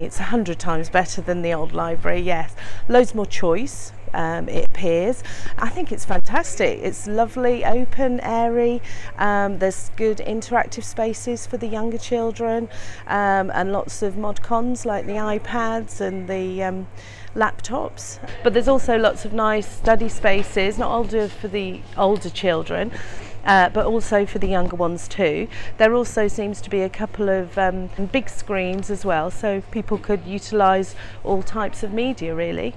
It's 100 times better than the old library, yes. Loads more choice, it appears. I think it's fantastic. It's lovely, open, airy. There's good interactive spaces for the younger children, and lots of mod cons like the iPads and the laptops. But there's also lots of nice study spaces, not older for the older children, but also for the younger ones too. There also seems to be a couple of big screens as well, so people could utilise all types of media really.